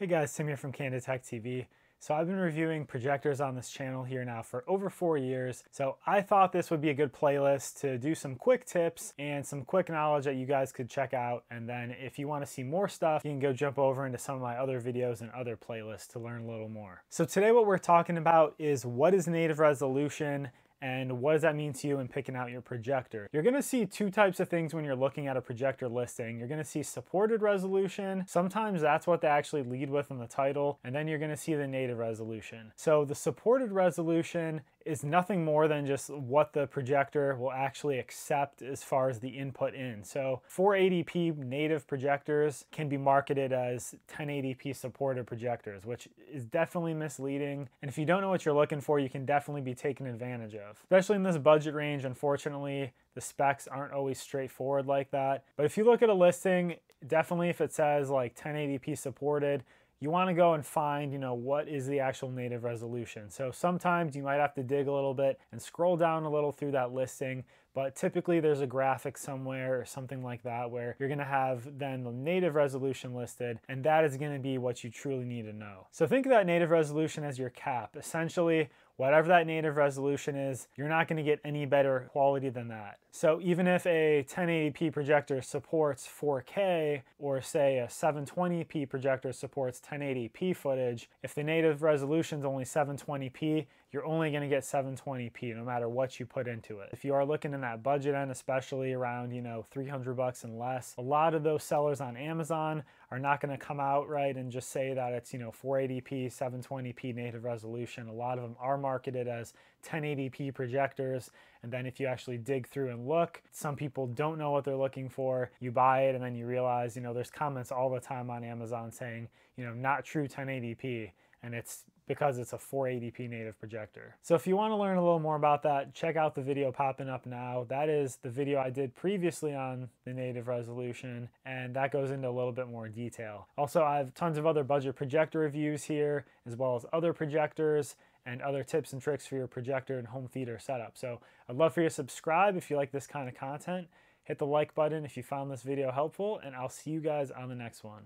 Hey guys, Tim here from Candid Tech TV. So I've been reviewing projectors on this channel here now for over 4 years. So I thought this would be a good playlist to do some quick tips and some quick knowledge that you guys could check out. And then if you want to see more stuff, you can go jump over into some of my other videos and other playlists to learn a little more. So today what we're talking about is what is native resolution and what does that mean to you in picking out your projector? You're gonna see two types of things when you're looking at a projector listing. You're gonna see supported resolution. Sometimes that's what they actually lead with in the title. And then you're gonna see the native resolution. So the supported resolution is nothing more than just what the projector will actually accept as far as the input in. So 480p native projectors can be marketed as 1080p supported projectors, which is definitely misleading. And if you don't know what you're looking for, you can definitely be taken advantage of. Especially in this budget range, unfortunately, the specs aren't always straightforward like that. But if you look at a listing, definitely if it says like 1080p supported, you want to go and find, you know, what is the actual native resolution. So sometimes you might have to dig a little bit and scroll down a little through that listing, but typically there's a graphic somewhere or something like that where you're going to have then the native resolution listed, and that is going to be what you truly need to know. So think of that native resolution as your cap. Essentially, whatever that native resolution is, you're not gonna get any better quality than that. So even if a 1080p projector supports 4K, or say a 720p projector supports 1080p footage, if the native resolution is only 720p, you're only gonna get 720p no matter what you put into it. If you are looking in that budget end, especially around, you know, 300 bucks and less, a lot of those sellers on Amazon are not gonna come out right and just say that it's, you know, 480p, 720p native resolution. A lot of them are marketed as 1080p projectors, and then if you actually dig through and look, some people don't know what they're looking for. You buy it and then you realize, you know, there's comments all the time on Amazon saying, you know, not true 1080p, and it's because it's a 480p native projector. So if you want to learn a little more about that, check out the video popping up now. That is the video I did previously on the native resolution, and that goes into a little bit more detail. Also, I have tons of other budget projector reviews here, as well as other projectors and other tips and tricks for your projector and home theater setup. So I'd love for you to subscribe if you like this kind of content. Hit the like button if you found this video helpful, and I'll see you guys on the next one.